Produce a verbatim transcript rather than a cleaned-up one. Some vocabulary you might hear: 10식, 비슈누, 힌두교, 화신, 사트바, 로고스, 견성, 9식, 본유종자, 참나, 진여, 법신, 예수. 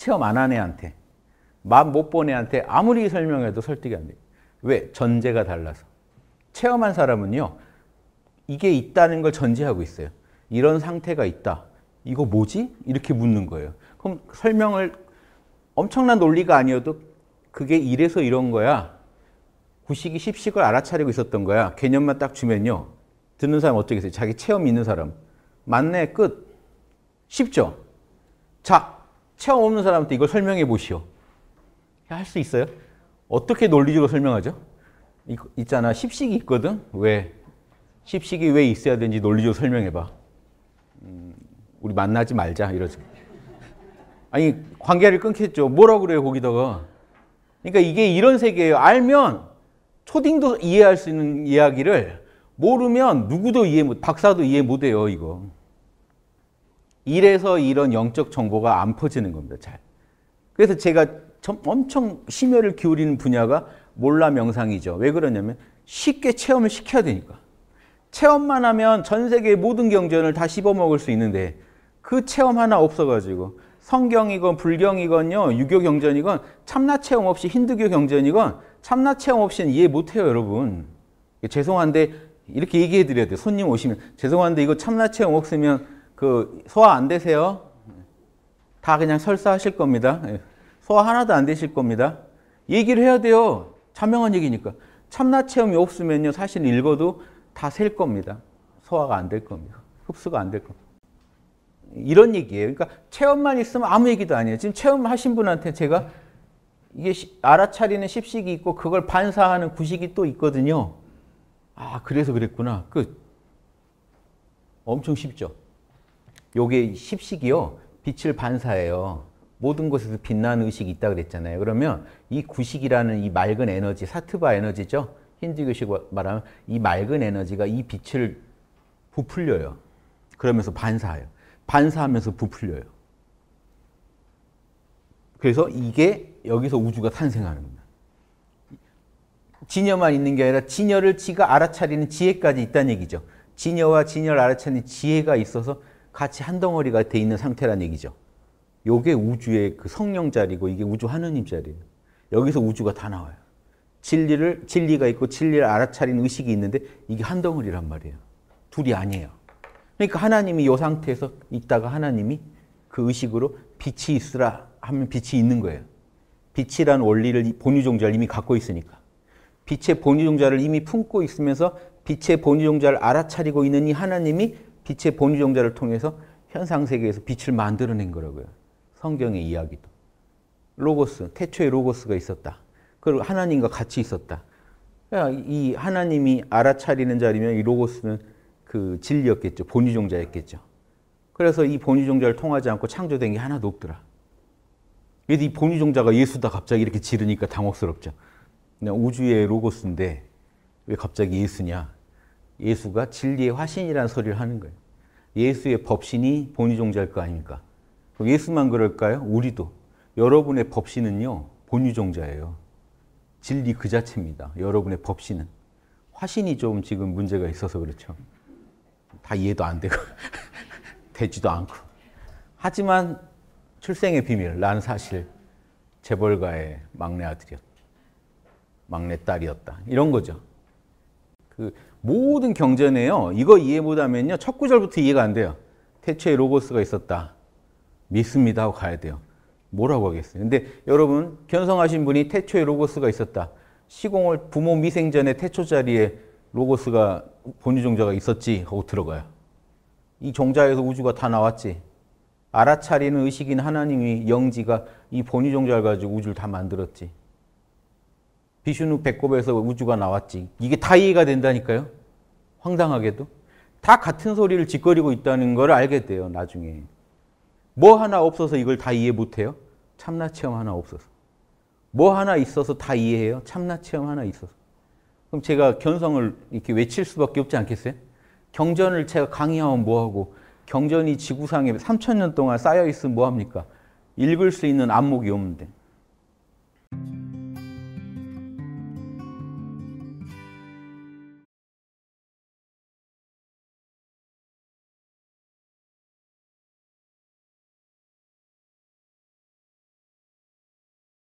체험 안 한 애한테, 맛 못 본 애한테 아무리 설명해도 설득이 안 돼요. 왜? 전제가 달라서. 체험한 사람은요, 이게 있다는 걸 전제하고 있어요. 이런 상태가 있다. 이거 뭐지? 이렇게 묻는 거예요. 그럼 설명을, 엄청난 논리가 아니어도 그게 이래서 이런 거야. 구식이 십식을 알아차리고 있었던 거야. 개념만 딱 주면요. 듣는 사람 어쩌겠어요? 자기 체험이 있는 사람. 맞네, 끝. 쉽죠? 자, 체험 없는 사람한테 이걸 설명해 보시오. 할 수 있어요? 어떻게 논리적으로 설명하죠? 이거 있잖아, 십식이 있거든? 왜? 십식이 왜 있어야 되는지 논리적으로 설명해 봐. 음, 우리 만나지 말자, 이러죠. 아니, 관계를 끊겠죠. 뭐라고 그래요, 거기다가. 그러니까 이게 이런 세계예요. 알면 초딩도 이해할 수 있는 이야기를 모르면 누구도 이해 못, 박사도 이해 못 해요, 이거. 이래서 이런 영적 정보가 안 퍼지는 겁니다, 잘. 그래서 제가 엄청 심혈을 기울이는 분야가 몰라 명상이죠. 왜 그러냐면 쉽게 체험을 시켜야 되니까. 체험만 하면 전 세계의 모든 경전을 다 씹어먹을 수 있는데 그 체험 하나 없어가지고 성경이건 불경이건요, 유교 경전이건 참나 체험 없이, 힌두교 경전이건 참나 체험 없이는 이해 못해요, 여러분. 죄송한데 이렇게 얘기해 드려야 돼요. 손님 오시면 죄송한데 이거 참나 체험 없으면 그 소화 안 되세요? 다 그냥 설사하실 겁니다. 소화 하나도 안 되실 겁니다. 얘기를 해야 돼요. 자명한 얘기니까. 참나 체험이 없으면요, 사실 읽어도 다 셀 겁니다. 소화가 안 될 겁니다. 흡수가 안 될 겁니다. 이런 얘기예요. 그러니까 체험만 있으면 아무 얘기도 아니에요. 지금 체험하신 분한테 제가 이게 알아차리는 십식이 있고 그걸 반사하는 구식이 또 있거든요. 아, 그래서 그랬구나. 끝. 엄청 쉽죠. 요게 십식이요. 빛을 반사해요. 모든 곳에서 빛나는 의식이 있다 그랬잖아요. 그러면 이 구식이라는 이 맑은 에너지, 사트바 에너지죠. 힌두교식 말하면 이 맑은 에너지가 이 빛을 부풀려요. 그러면서 반사해요. 반사하면서 부풀려요. 그래서 이게 여기서 우주가 탄생하는 겁니다. 진여만 있는 게 아니라 진여를 지가 알아차리는 지혜까지 있다는 얘기죠. 진여와 진여를 알아차리는 지혜가 있어서 같이 한 덩어리가 돼 있는 상태라는 얘기죠. 요게 우주의 그 성령 자리고 이게 우주 하느님 자리예요. 여기서 우주가 다 나와요. 진리를, 진리가 있고 진리를 알아차리는 의식이 있는데 이게 한 덩어리란 말이에요. 둘이 아니에요. 그러니까 하나님이 요 상태에서 있다가 하나님이 그 의식으로 빛이 있으라 하면 빛이 있는 거예요. 빛이란 원리를 본유종자를 이미 갖고 있으니까. 빛의 본유종자를 이미 품고 있으면서 빛의 본유종자를 알아차리고 있는 이 하나님이 빛의 본유종자를 통해서 현상세계에서 빛을 만들어낸 거라고요. 성경의 이야기도. 로고스, 태초에 로고스가 있었다. 그리고 하나님과 같이 있었다. 이 하나님이 알아차리는 자리면 이 로고스는 그 진리였겠죠. 본유종자였겠죠. 그래서 이 본유종자를 통하지 않고 창조된 게 하나도 없더라. 그런데 이 본유종자가 예수다 갑자기 이렇게 지르니까 당혹스럽죠. 그냥 우주의 로고스인데 왜 갑자기 예수냐. 예수가 진리의 화신이라는 소리를 하는 거예요. 예수의 법신이 본유종자일 거 아닙니까? 예수만 그럴까요? 우리도. 여러분의 법신은요, 본유종자예요. 진리 그 자체입니다. 여러분의 법신은. 화신이 좀 지금 문제가 있어서 그렇죠. 다 이해도 안 되고 되지도 않고. 하지만 출생의 비밀, 난 사실 재벌가의 막내 아들이었다. 막내 딸이었다. 이런 거죠. 그 모든 경전에요. 이거 이해 못하면요. 첫 구절부터 이해가 안 돼요. 태초에 로고스가 있었다. 믿습니다 하고 가야 돼요. 뭐라고 하겠어요. 근데 여러분 견성하신 분이 태초에 로고스가 있었다. 시공을 부모 미생 전에 태초 자리에 로고스가 본유종자가 있었지 하고 들어가요. 이 종자에서 우주가 다 나왔지. 알아차리는 의식인 하나님이 영지가 이 본유종자를 가지고 우주를 다 만들었지. 비슈누 배꼽에서 우주가 나왔지. 이게 다 이해가 된다니까요. 황당하게도. 다 같은 소리를 짓거리고 있다는 걸 알게 돼요, 나중에. 뭐 하나 없어서 이걸 다 이해 못해요? 참나 체험 하나 없어서. 뭐 하나 있어서 다 이해해요? 참나 체험 하나 있어서. 그럼 제가 견성을 이렇게 외칠 수밖에 없지 않겠어요? 경전을 제가 강의하면 뭐하고, 경전이 지구상에 삼천 년 동안 쌓여있으면 뭐합니까? 읽을 수 있는 안목이 없는데.